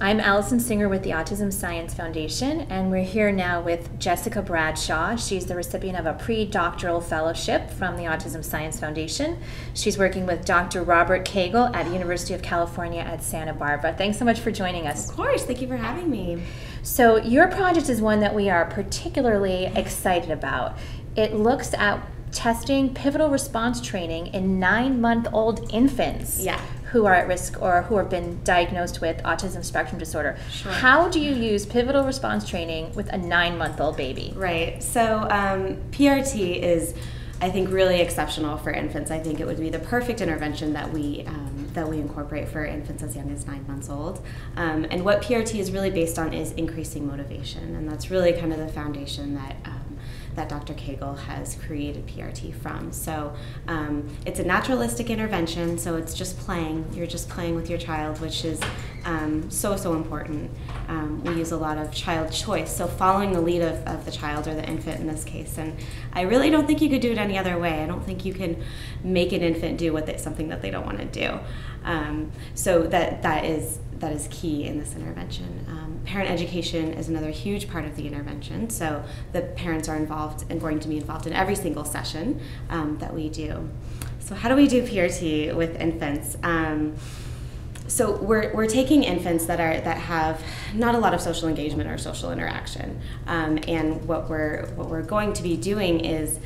I'm Allison Singer with the Autism Science Foundation, and we're here now with Jessica Bradshaw. She's the recipient of a pre-doctoral fellowship from the Autism Science Foundation. She's working with Dr. Robert Koegel at the University of California at Santa Barbara. Thanks so much for joining us. Of course, thank you for having me. So your project is one that we are particularly excited about. It looks at testing pivotal response training in 9-month-old infants. Yeah. Who are at risk or who have been diagnosed with autism spectrum disorder. Sure. How do you use pivotal response training with a 9-month-old baby? Right, so PRT is, I think, really exceptional for infants. I think it would be the perfect intervention that we incorporate for infants as young as 9 months old. And what PRT is really based on is increasing motivation, and that's really kind of the foundation that that Dr. Koegel has created PRT from. So it's a naturalistic intervention, so it's just playing. You're just playing with your child, which is so important. We use a lot of child choice, so following the lead of the child or the infant in this case. And I really don't think you could do it any other way. I don't think you can make an infant do something that they don't want to do. So that is key in this intervention. Parent education is another huge part of the intervention, so the parents are involved and going to be involved in every single session that we do. So how do we do PRT with infants? So we're taking infants that have not a lot of social engagement or social interaction, and what we're going to be doing is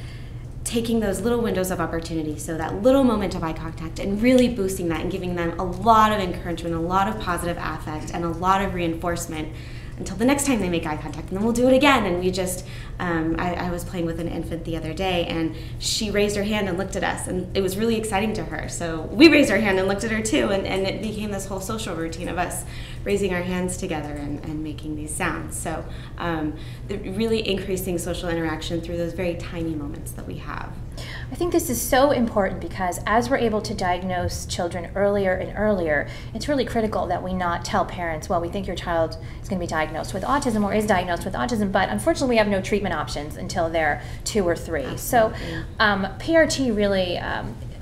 taking those little windows of opportunity, so that little moment of eye contact, and really boosting that and giving them a lot of encouragement, a lot of positive affect, and a lot of reinforcement until the next time they make eye contact, and then we'll do it again. And we just, I was playing with an infant the other day, and she raised her hand and looked at us, and it was really exciting to her. So we raised our hand and looked at her too, and it became this whole social routine of us raising our hands together and making these sounds. So really increasing social interaction through those very tiny moments that we have. I think this is so important because as we're able to diagnose children earlier and earlier, it's really critical that we not tell parents, well, we think your child is going to be diagnosed with autism or is diagnosed with autism, but unfortunately we have no treatment options until they're 2 or 3. Absolutely. So PRT really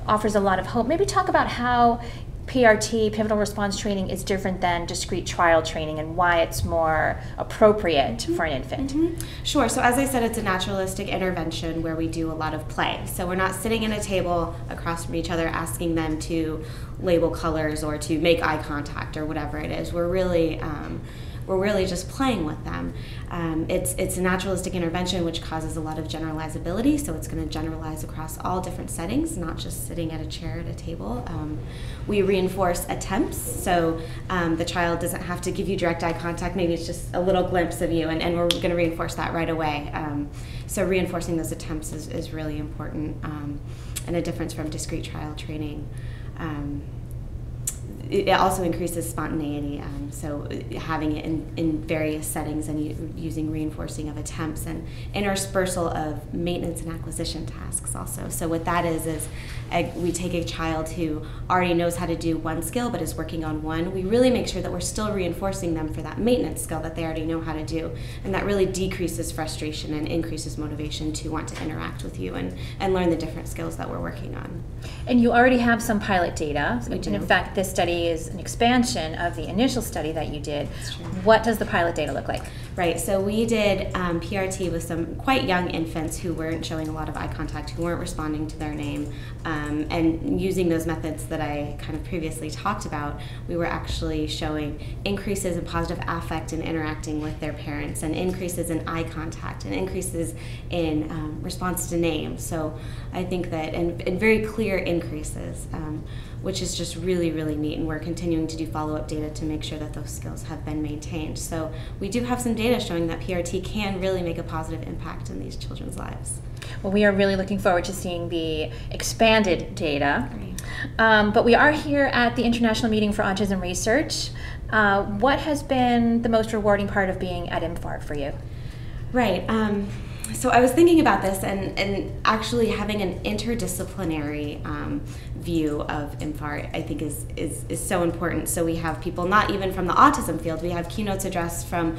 offers a lot of hope. Maybe talk about how PRT, pivotal response training, is different than discrete trial training and why it's more appropriate for an infant. Sure, so as I said, it's a naturalistic intervention where we do a lot of play. So we're not sitting at a table across from each other asking them to label colors or to make eye contact or whatever it is. We're really just playing with them. It's a naturalistic intervention which causes a lot of generalizability, so it's going to generalize across all different settings, not just sitting at a chair at a table. We reinforce attempts, so the child doesn't have to give you direct eye contact, maybe it's just a little glimpse of you, and we're going to reinforce that right away. So reinforcing those attempts is really important, and a difference from discrete trial training. It also increases spontaneity, so having it in various settings and using reinforcing of attempts and interspersal of maintenance and acquisition tasks also. So what that is we take a child who already knows how to do one skill but is working on one. We really make sure that we're still reinforcing them for that maintenance skill that they already know how to do, and that really decreases frustration and increases motivation to want to interact with you and learn the different skills that we're working on. And you already have some pilot data. We do. In fact, this study is an expansion of the initial study that you did. What does the pilot data look like? Right, so we did PRT with some quite young infants who weren't showing a lot of eye contact, who weren't responding to their name, and using those methods that I kind of previously talked about, we were actually showing increases in positive affect in interacting with their parents, and increases in eye contact, and increases in response to name. So I think that, and very clear increases, which is just really, really neat, and we're continuing to do follow-up data to make sure that those skills have been maintained. So we do have some data showing that PRT can really make a positive impact in these children's lives. Well, we are really looking forward to seeing the expanded data. But we are here at the International Meeting for Autism Research. What has been the most rewarding part of being at IMFAR for you? Right. So I was thinking about this and actually having an interdisciplinary view of IMFAR, I think is so important. So we have people not even from the autism field, we have keynotes addressed from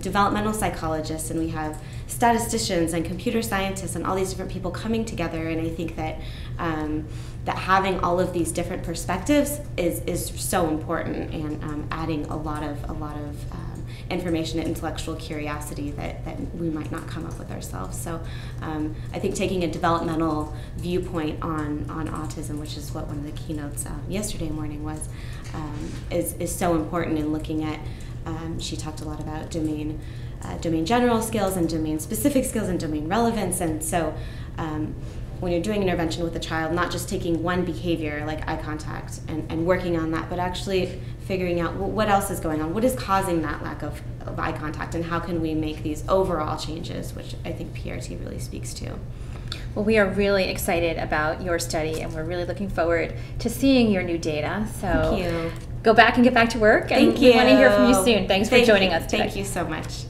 developmental psychologists, and we have statisticians and computer scientists and all these different people coming together. And I think that that having all of these different perspectives is so important, and adding a lot of information and intellectual curiosity that we might not come up with ourselves. So I think taking a developmental viewpoint on autism, which is what one of the keynotes yesterday morning was, is so important in looking at, she talked a lot about domain general skills and domain specific skills and domain relevance. And so when you're doing intervention with a child, not just taking one behavior like eye contact and working on that, but actually figuring out what else is going on, what is causing that lack of eye contact, and how can we make these overall changes, which I think PRT really speaks to. Well, we are really excited about your study, and we're really looking forward to seeing your new data. So thank you. Go back and get back to work. Thank you. We want to hear from you soon. Thanks for joining us today. Thank you so much.